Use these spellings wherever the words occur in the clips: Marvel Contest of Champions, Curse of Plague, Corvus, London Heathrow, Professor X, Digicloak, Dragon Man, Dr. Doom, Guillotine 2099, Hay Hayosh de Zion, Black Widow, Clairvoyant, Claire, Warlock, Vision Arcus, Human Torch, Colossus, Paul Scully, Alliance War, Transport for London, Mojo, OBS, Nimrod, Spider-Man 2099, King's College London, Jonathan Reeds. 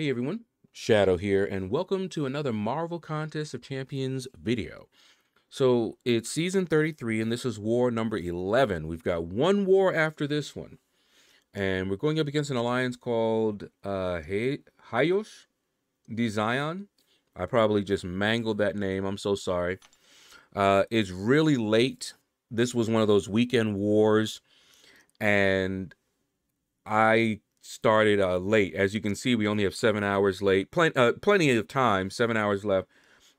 Hey everyone, Shadow here, and welcome to another Marvel Contest of Champions video. So it's season 33, and this is war number 11. We've got one war after this one, and we're going up against an alliance called Hay Hayosh de Zion. I probably just mangled that name. I'm so sorry. It's really late. This was one of those weekend wars, and I started late. As you can see, we only have 7 hours late. Plenty of time, 7 hours left,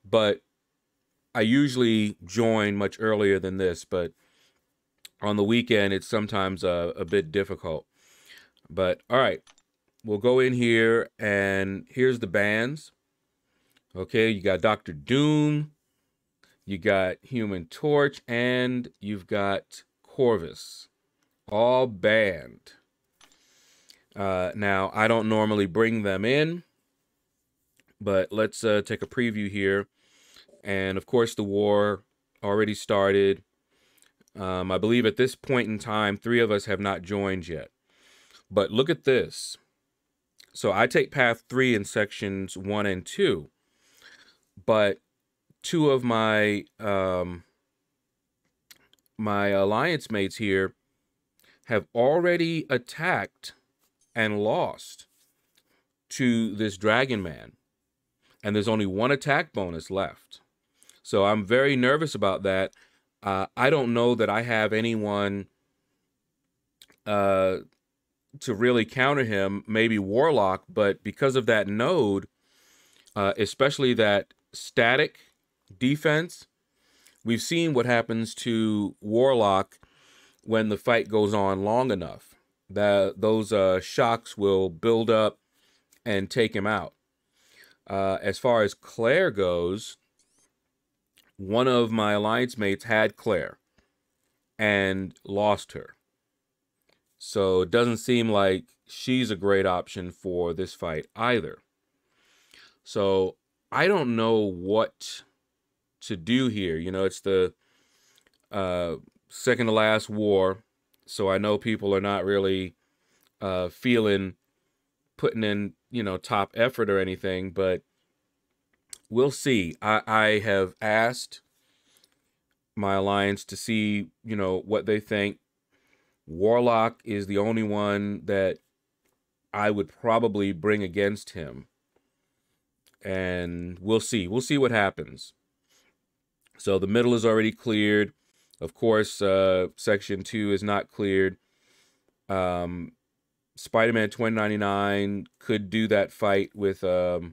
but I usually join much earlier than this, but on the weekend it's sometimes a bit difficult. But all right, we'll go in here, and here's the bands. Okay, you got Dr. Doom, you got Human Torch, and you've got Corvus, all banned. Now, I don't normally bring them in, but let's take a preview here. And, of course, the war already started. I believe at this point in time, three of us have not joined yet. But look at this. So I take path 3 in sections 1 and 2. But two of my, my alliance mates here have already attacked and lost to this Dragon Man. And there's only one attack bonus left. So I'm very nervous about that. I don't know that I have anyone to really counter him. Maybe Warlock, but because of that node, especially that static defense, we've seen what happens to Warlock when the fight goes on long enough. Those shocks will build up and take him out. As far as Claire goes, one of my alliance mates had Claire and lost her. So it doesn't seem like she's a great option for this fight either. So I don't know what to do here. You know, it's the second to last war. So I know people are not really feeling putting in, you know, top effort or anything, but we'll see. I have asked my alliance to see, you know, what they think. Warlock is the only one that I would probably bring against him. And we'll see. We'll see what happens. So the middle is already cleared. Of course, Section 2 is not cleared. Spider-Man 2099 could do that fight with that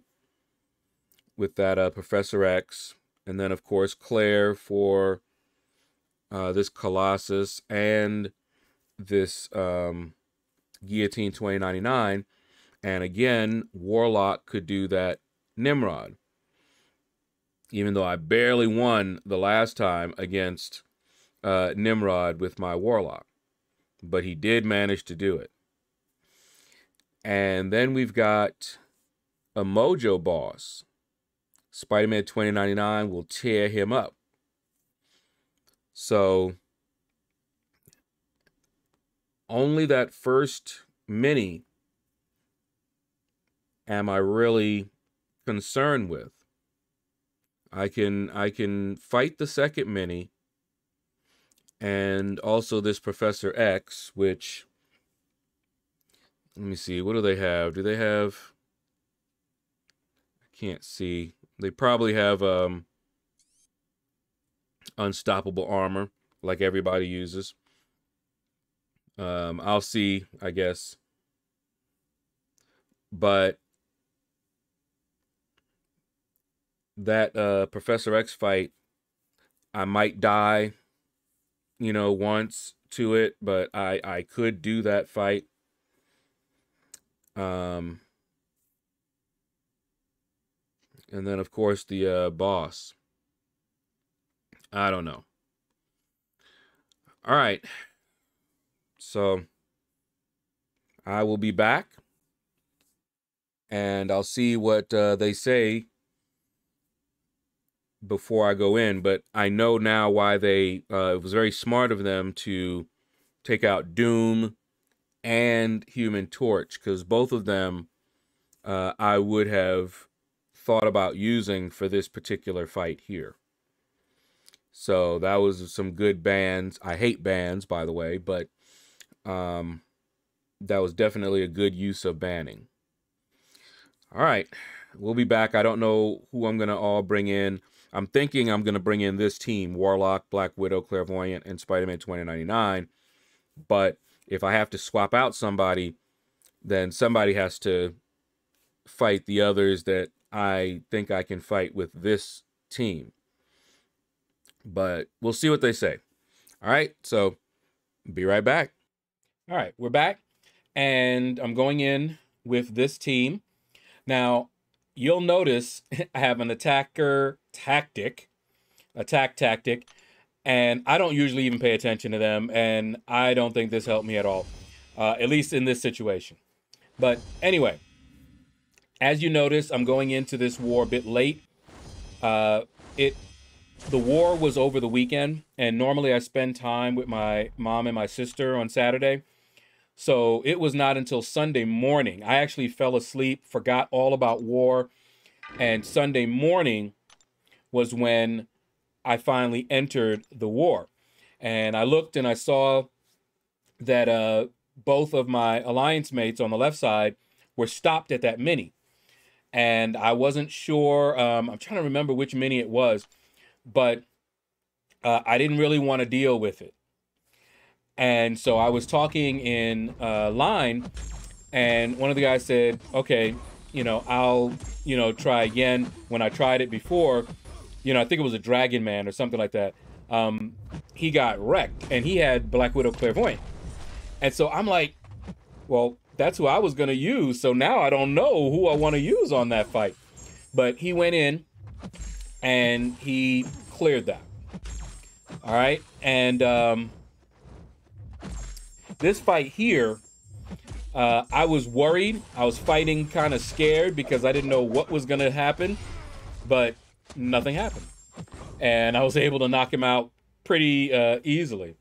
Professor X. And then, of course, Claire for this Colossus and this Guillotine 2099. And again, Warlock could do that Nimrod. Even though I barely won the last time against Nimrod with my Warlock, but he did manage to do it. And then we've got a Mojo boss. Spider-Man 2099 will tear him up. So only that first mini am I really concerned with. I can fight the second mini. And also this Professor X, which, let me see, what do they have? Do they have, I can't see. They probably have unstoppable armor, like everybody uses. I'll see, I guess. But that Professor X fight, I might die, you know, once to it, but I could do that fight. And then, of course, the boss. I don't know. All right. So I will be back, and I'll see what they say before I go in. But I know now why they, it was very smart of them to take out Doom and Human Torch, because both of them I would have thought about using for this particular fight here. So that was some good bans. I hate bans, by the way, but that was definitely a good use of banning. All right, we'll be back. I don't know who I'm going to all bring in. I'm thinking I'm going to bring in this team, Warlock, Black Widow, Clairvoyant, and Spider-Man 2099. But if I have to swap out somebody, then somebody has to fight the others that I think I can fight with this team. But we'll see what they say. All right, so be right back. All right, we're back, and I'm going in with this team. Now, you'll notice I have an attack tactic, and I don't usually even pay attention to them, and I don't think this helped me at all, at least in this situation. But anyway, as you notice, I'm going into this war a bit late. The war was over the weekend, and normally I spend time with my mom and my sister on Saturday. So it was not until Sunday morning. I actually fell asleep, forgot all about war, and Sunday morning was when I finally entered the war. And I looked and I saw that both of my alliance mates on the left side were stopped at that mini. And I wasn't sure, I'm trying to remember which mini it was, but I didn't really want to deal with it. And so I was talking in line, and one of the guys said, okay, you know, I'll, you know, try again. When I tried it before, you know, I think it was a Dragon Man or something like that. He got wrecked, and he had Black Widow Clairvoyant. And so I'm like, well, that's who I was going to use. So now I don't know who I want to use on that fight. But he went in and he cleared that. All right. And, this fight here, I was worried. I was fighting kind of scared because I didn't know what was going to happen, but nothing happened. And I was able to knock him out pretty easily.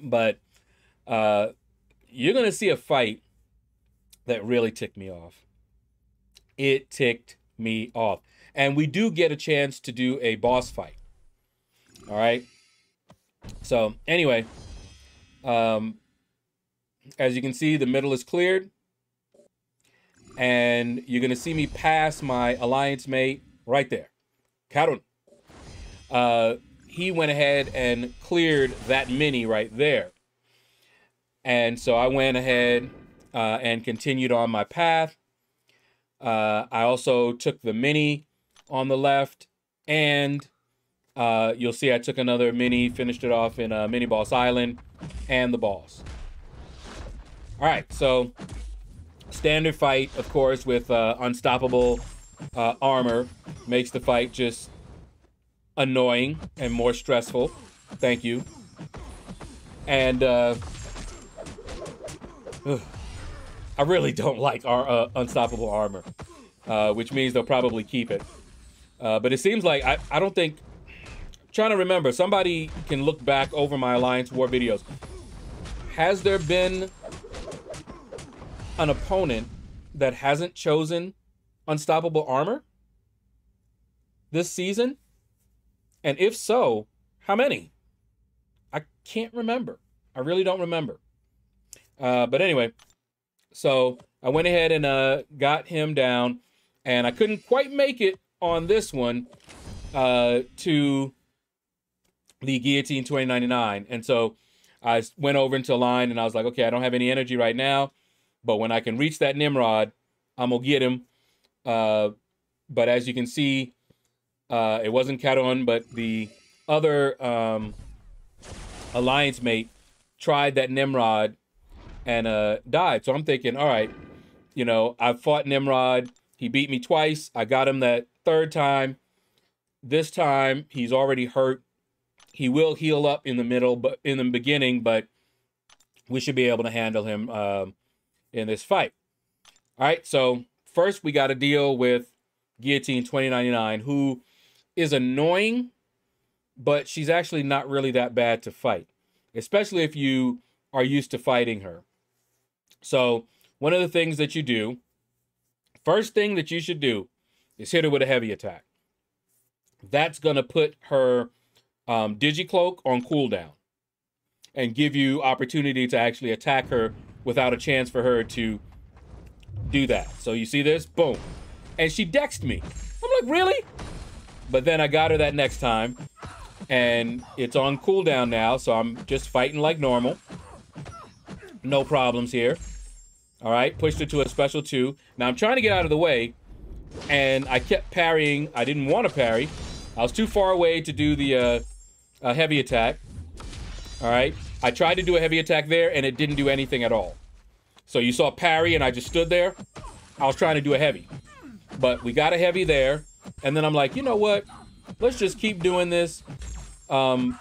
But you're going to see a fight that really ticked me off. It ticked me off. And we do get a chance to do a boss fight. All right. So anyway, as you can see, the middle is cleared, and you're going to see me pass my alliance mate right there, Karun. He went ahead and cleared that mini right there. And so I went ahead and continued on my path. I also took the mini on the left, and you'll see I took another mini, finished it off in Mini Boss Island and the boss. All right, so standard fight, of course, with unstoppable armor makes the fight just annoying and more stressful. Thank you. And I really don't like our unstoppable armor, which means they'll probably keep it. But it seems like I don't think... Trying to remember, somebody can look back over my Alliance War videos. Has there been an opponent that hasn't chosen unstoppable armor this season? And if so, how many? I can't remember. I really don't remember. But anyway, so I went ahead and got him down, and I couldn't quite make it on this one to the Guillotine 2099. And so I went over into line, and I was like, okay, I don't have any energy right now, but when I can reach that Nimrod, I'm gonna get him. But as you can see, it wasn't Karun, but the other alliance mate tried that Nimrod and died. So I'm thinking, all right, you know, I fought Nimrod, he beat me twice, I got him that third time. This time he's already hurt. He will heal up in the middle, but in the beginning, but we should be able to handle him in this fight. All right, so first we got to deal with Guillotine 2099, who is annoying, but she's actually not really that bad to fight, especially if you are used to fighting her. So one of the things that you do First thing that you should do is hit her with a heavy attack. That's going to put her Digicloak on cooldown and give you opportunity to actually attack her without a chance for her to do that. So you see this? Boom. And she dexed me. I'm like, really? But then I got her that next time. And it's on cooldown now, so I'm just fighting like normal. No problems here. All right, pushed her to a special 2. Now I'm trying to get out of the way, and I kept parrying. I didn't want to parry. I was too far away to do the heavy attack. All right, I tried to do a heavy attack there, and it didn't do anything at all. So you saw parry, and I just stood there. I was trying to do a heavy. But we got a heavy there, and then I'm like, you know what? Let's just keep doing this. And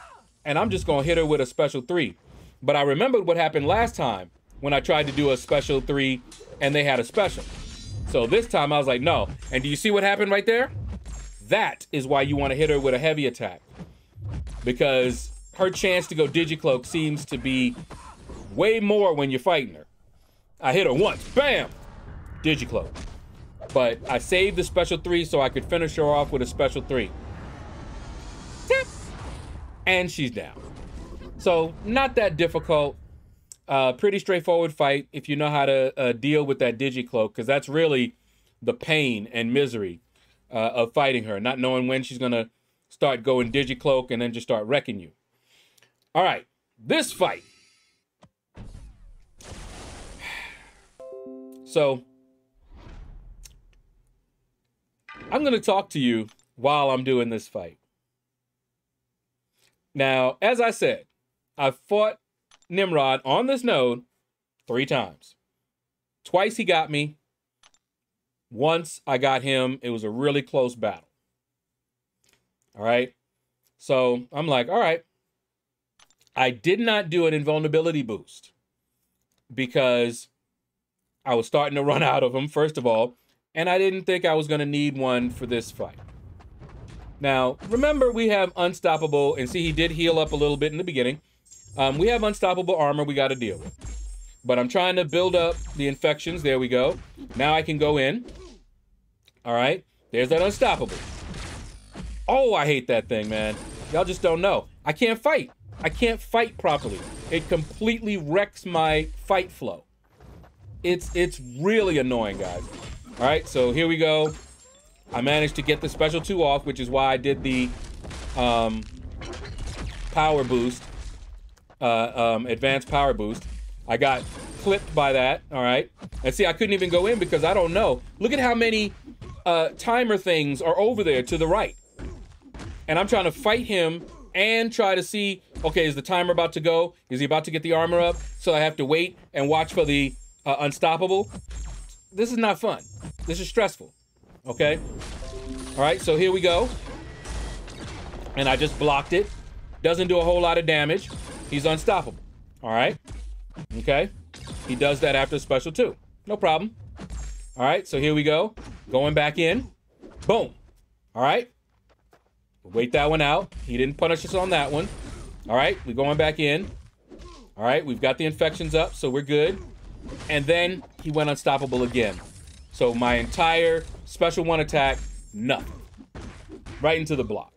I'm just going to hit her with a special 3. But I remembered what happened last time when I tried to do a special 3 and they had a special. So this time I was like, no. And do you see what happened right there? That is why you want to hit her with a heavy attack, because her chance to go Digicloak seems to be way more when you're fighting her. I hit her once, bam, Digicloak. But I saved the special 3 so I could finish her off with a special 3. And she's down. So not that difficult. Pretty straightforward fight if you know how to deal with that Digicloak, because that's really the pain and misery of fighting her, not knowing when she's going to start going Digicloak and then just start wrecking you. All right, this fight. So I'm going to talk to you while I'm doing this fight. Now, as I said, I fought Nimrod on this node 3 times. Twice he got me. Once I got him. It was a really close battle. All right. So I'm like, all right. I did not do an invulnerability boost because I was starting to run out of him, first of all, and I didn't think I was going to need one for this fight. Now, remember, we have unstoppable, and see, he did heal up a little bit in the beginning. We have unstoppable armor we got to deal with. But I'm trying to build up the infections. There we go. Now I can go in. All right. There's that unstoppable. Oh, I hate that thing, man. Y'all just don't know. I can't fight. I can't fight properly. It completely wrecks my fight flow. It's really annoying, guys. All right. So here we go. I managed to get the special 2 off, which is why I did the power boost, advanced power boost. I got clipped by that, all right? And see, I couldn't even go in because I don't know. Look at how many timer things are over there to the right. And I'm trying to fight him and try to see, okay, is the timer about to go? Is he about to get the armor up? So I have to wait and watch for the unstoppable. This is not fun. This is stressful. Okay. All right, so here we go. And I just blocked it. Doesn't do a whole lot of damage. He's unstoppable. All right. Okay. He does that after special 2. No problem. All right, so here we go. Going back in. Boom. All right. Wait that one out. He didn't punish us on that one. All right, we're going back in. All right, we've got the infections up, so we're good. And then he went unstoppable again. So my entire special 1 attack, nothing. Right into the block.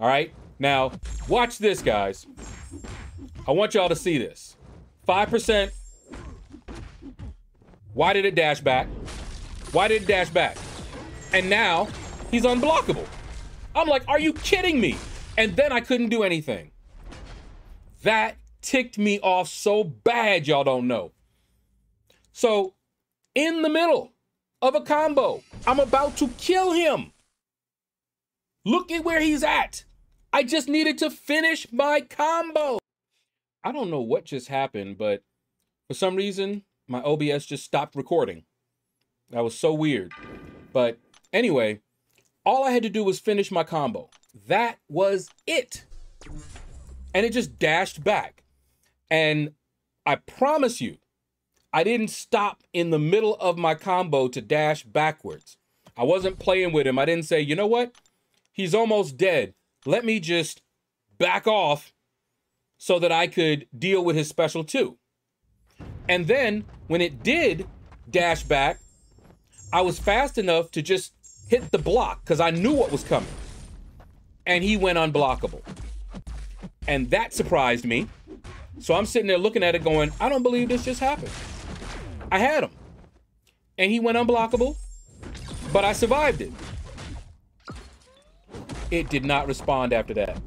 All right. Now, watch this, guys. I want y'all to see this. 5%. Why did it dash back? Why did it dash back? And now he's unblockable. I'm like, are you kidding me? And then I couldn't do anything. That ticked me off so bad, y'all don't know. So in the middle of a combo, I'm about to kill him. Look at where he's at. I just needed to finish my combo. I don't know what just happened, but for some reason, my OBS just stopped recording. That was so weird. But anyway, all I had to do was finish my combo. That was it. And it just dashed back. And I promise you, I didn't stop in the middle of my combo to dash backwards. I wasn't playing with him. I didn't say, you know what? He's almost dead. Let me just back off so that I could deal with his special 2. And then when it did dash back, I was fast enough to just hit the block because I knew what was coming. And he went unblockable. And that surprised me. So I'm sitting there looking at it going, I don't believe this just happened. I had him. And he went unblockable, but I survived it. It did not respond after that.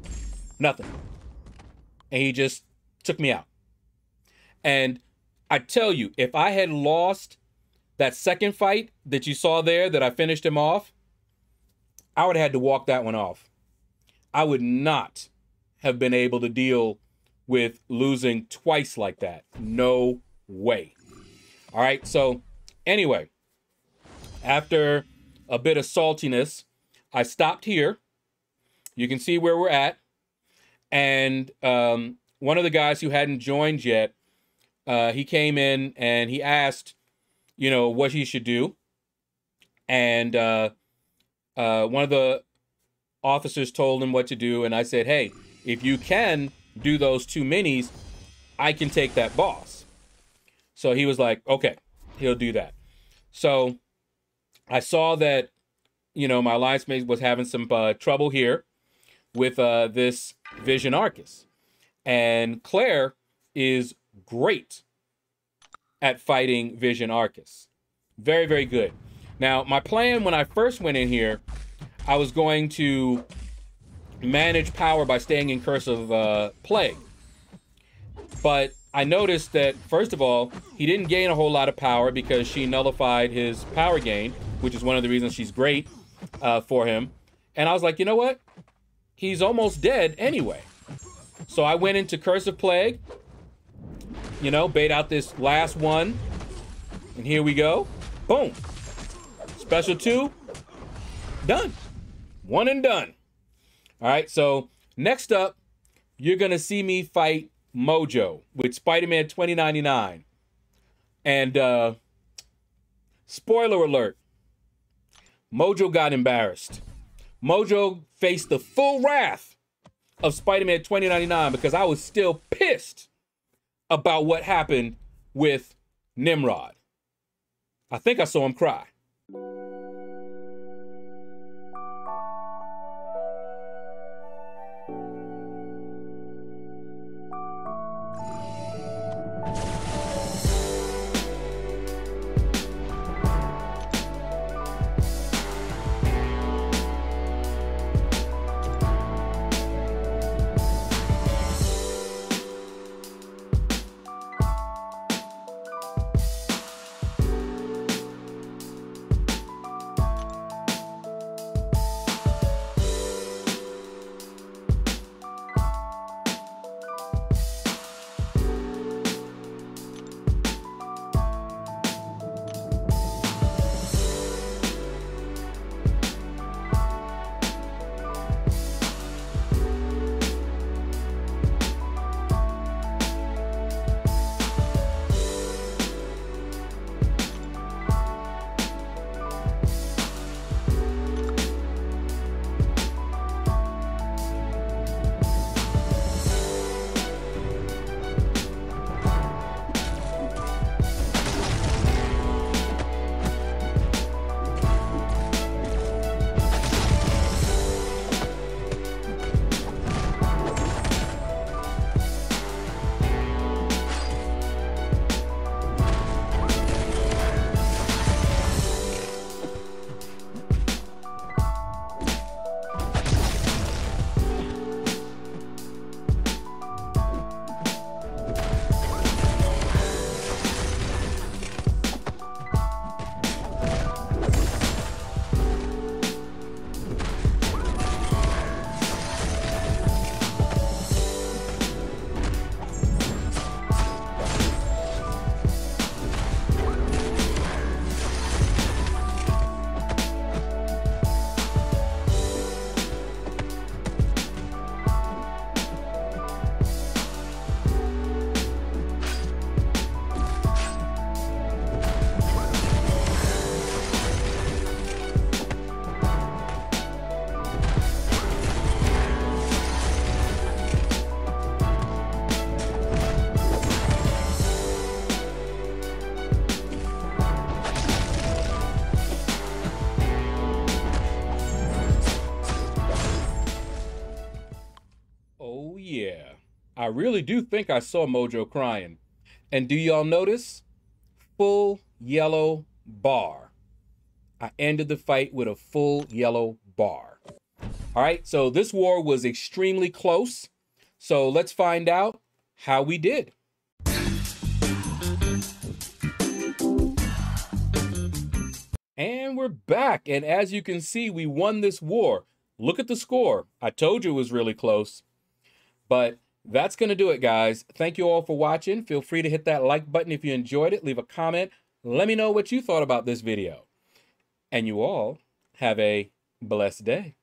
Nothing. And he just took me out. And I tell you, if I had lost that second fight that you saw there that I finished him off, I would have had to walk that one off. I would not have been able to deal with losing twice like that. No way. All right, so anyway, after a bit of saltiness, I stopped here. You can see where we're at. And one of the guys who hadn't joined yet, he came in and he asked, you know, what he should do. And one of the officers told him what to do. And I said, hey, if you can do those two minis, I can take that boss. So he was like, okay, he'll do that. So I saw that, you know, my alliance mate was having some trouble here with this Vision Arcus. And Claire is great at fighting Vision Arcus. Very, very good. Now, my plan when I first went in here, I was going to manage power by staying in Curse of Plague. But I noticed that, first of all, he didn't gain a whole lot of power because she nullified his power gain, which is one of the reasons she's great for him. And I was like, you know what? He's almost dead anyway. So I went into Curse of Plague, you know, bait out this last one. And here we go. Boom. Special two. Done. One and done. All right, so next up, you're going to see me fight Mojo with Spider-Man 2099. And spoiler alert, Mojo got embarrassed. Mojo faced the full wrath of Spider-Man 2099 because I was still pissed about what happened with Nimrod. I think I saw him cry. yeah, I really do think I saw Mojo crying. And do y'all notice? Full yellow bar. I ended the fight with a full yellow bar. All right, so this war was extremely close. So let's find out how we did. And we're back. And as you can see, we won this war. Look at the score. I told you it was really close. But that's going to do it, guys. Thank you all for watching. Feel free to hit that like button if you enjoyed it. Leave a comment. Let me know what you thought about this video. And you all have a blessed day.